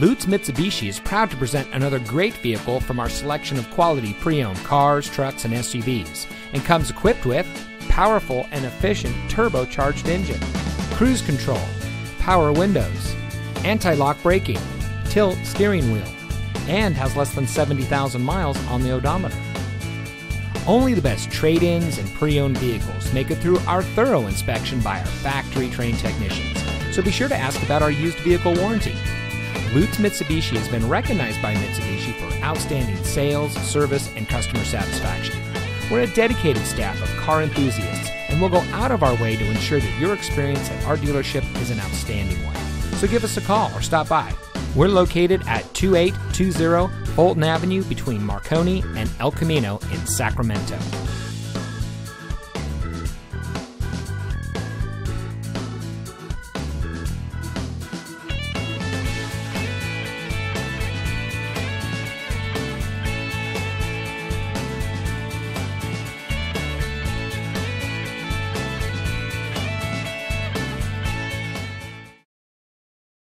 Lutes Mitsubishi is proud to present another great vehicle from our selection of quality pre-owned cars, trucks, and SUVs, and comes equipped with powerful and efficient turbocharged engine, cruise control, power windows, anti-lock braking, tilt steering wheel, and has less than 70,000 miles on the odometer. Only the best trade-ins and pre-owned vehicles make it through our thorough inspection by our factory-trained technicians, so be sure to ask about our used vehicle warranty. Lutes Mitsubishi has been recognized by Mitsubishi for outstanding sales, service, and customer satisfaction. We're a dedicated staff of car enthusiasts, and we'll go out of our way to ensure that your experience at our dealership is an outstanding one. So give us a call or stop by. We're located at 2820 Fulton Avenue between Marconi and El Camino in Sacramento.